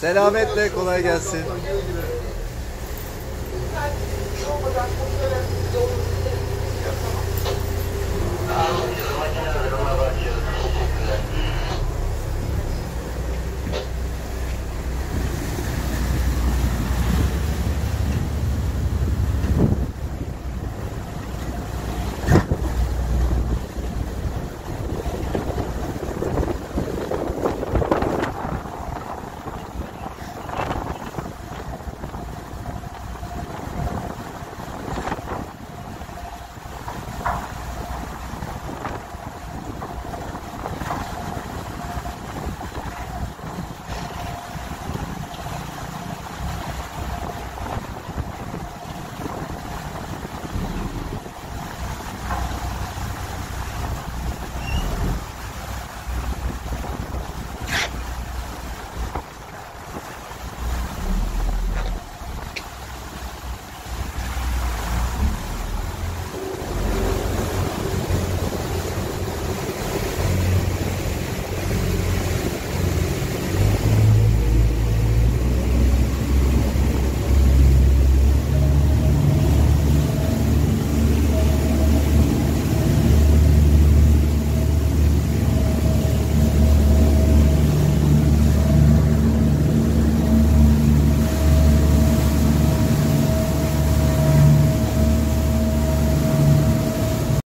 Selametle, kolay gelsin.